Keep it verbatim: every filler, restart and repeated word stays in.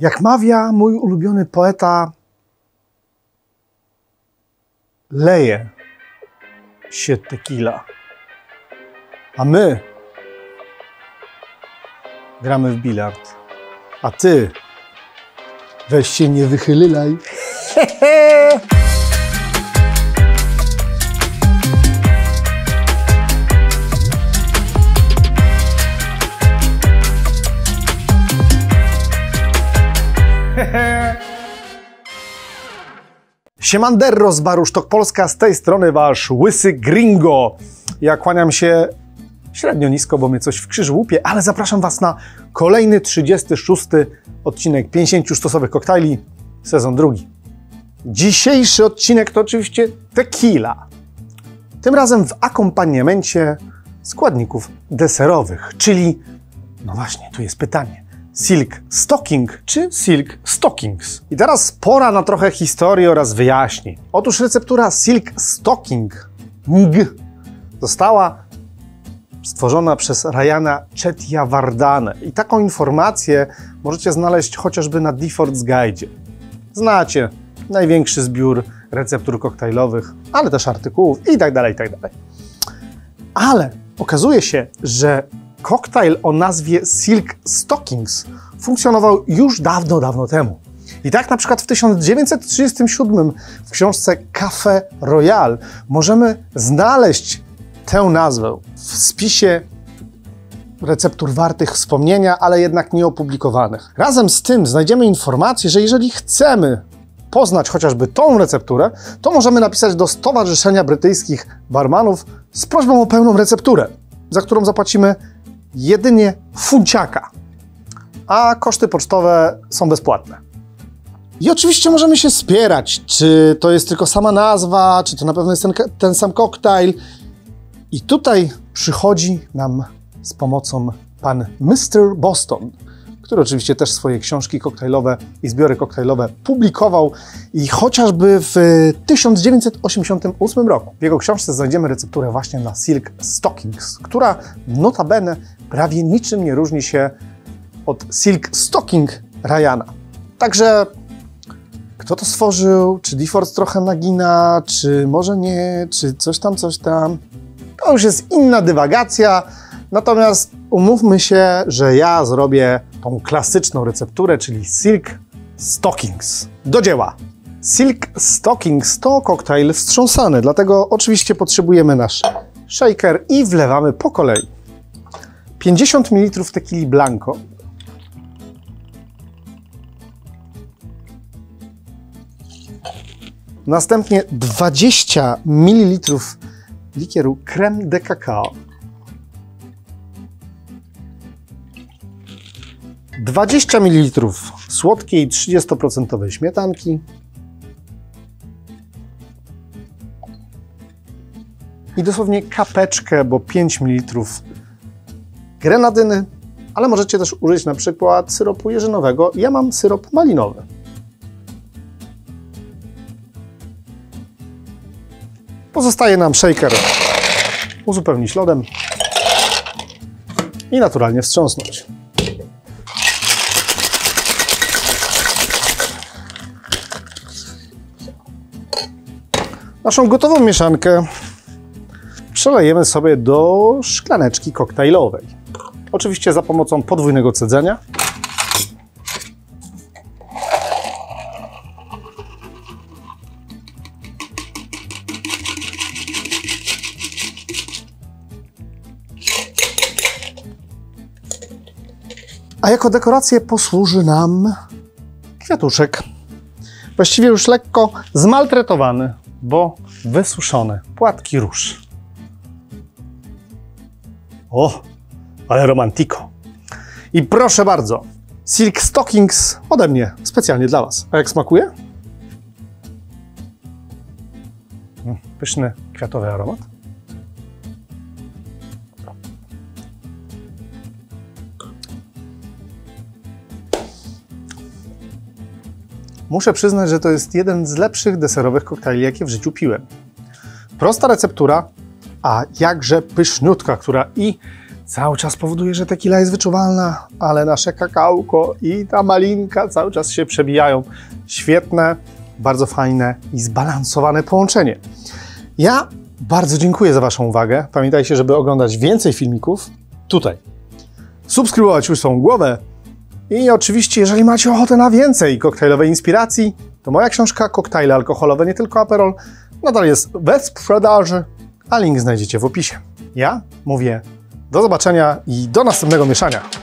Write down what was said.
Jak mawia mój ulubiony poeta, leje się tequila, a my gramy w bilard, a ty weź się nie wychylaj. Siemander z Bawu Sztok Polska, z tej strony wasz łysy gringo. Ja kłaniam się średnio nisko, bo mnie coś w krzyż łupie, ale zapraszam was na kolejny trzydziesty szósty odcinek pięćdziesięciu sztosowych koktajli, sezon drugi. Dzisiejszy odcinek to oczywiście tequila. Tym razem w akompaniamencie składników deserowych, czyli, no właśnie, tu jest pytanie. Silk Stocking czy Silk Stockings? I teraz pora na trochę historii oraz wyjaśnień. Otóż receptura Silk Stocking została stworzona przez Rayana Chetia Wardane. I taką informację możecie znaleźć chociażby na DeFortz Guide. Znacie największy zbiór receptur koktajlowych, ale też artykułów i tak dalej, i tak dalej. Ale okazuje się, że koktajl o nazwie Silk Stockings funkcjonował już dawno, dawno temu. I tak na przykład w tysiąc dziewięćset trzydziestym siódmym w książce Cafe Royal możemy znaleźć tę nazwę w spisie receptur wartych wspomnienia, ale jednak nieopublikowanych. Razem z tym znajdziemy informację, że jeżeli chcemy poznać chociażby tą recepturę, to możemy napisać do Stowarzyszenia Brytyjskich Barmanów z prośbą o pełną recepturę, za którą zapłacimy jedynie funciaka, a koszty pocztowe są bezpłatne. I oczywiście możemy się spierać, czy to jest tylko sama nazwa, czy to na pewno jest ten, ten sam koktajl. I tutaj przychodzi nam z pomocą pan mister Boston, który oczywiście też swoje książki koktajlowe i zbiory koktajlowe publikował, i chociażby w tysiąc dziewięćset osiemdziesiątym ósmym roku w jego książce znajdziemy recepturę właśnie na Silk Stockings, która notabene prawie niczym nie różni się od Silk Stocking Rayana. Także kto to stworzył, czy DeFortz trochę nagina, czy może nie, czy coś tam, coś tam, to już jest inna dywagacja. Natomiast umówmy się, że ja zrobię tą klasyczną recepturę, czyli Silk Stockings. Do dzieła! Silk Stockings to koktajl wstrząsany, dlatego oczywiście potrzebujemy nasz shaker i wlewamy po kolei pięćdziesiąt mililitrów tequili blanco, następnie dwadzieścia mililitrów likieru creme de cacao, dwadzieścia mililitrów słodkiej trzydziestoprocentowej śmietanki i dosłownie kapeczkę, bo pięć mililitrów grenadyny, ale możecie też użyć na przykład syropu jeżynowego. Ja mam syrop malinowy. Pozostaje nam shaker uzupełnić lodem i naturalnie wstrząsnąć. Naszą gotową mieszankę przelejemy sobie do szklaneczki koktajlowej. Oczywiście za pomocą podwójnego cedzenia. A jako dekorację posłuży nam kwiatuszek. Właściwie już lekko zmaltretowany, bo wysuszone płatki róż. O, ale romantiko. I proszę bardzo, Silk Stockings ode mnie, specjalnie dla was. A jak smakuje? Pyszny, kwiatowy aromat. Muszę przyznać, że to jest jeden z lepszych deserowych koktajli, jakie w życiu piłem. Prosta receptura, a jakże pyszniutka, która i cały czas powoduje, że tequila jest wyczuwalna, ale nasze kakałko i ta malinka cały czas się przebijają. Świetne, bardzo fajne i zbalansowane połączenie. Ja bardzo dziękuję za Waszą uwagę. Pamiętajcie, żeby oglądać więcej filmików tutaj. Subskrybować Łysą Głowę. I oczywiście, jeżeli macie ochotę na więcej koktajlowej inspiracji, to moja książka Koktajle alkoholowe, nie tylko Aperol, nadal jest we sprzedaży, a link znajdziecie w opisie. Ja mówię do zobaczenia i do następnego mieszania.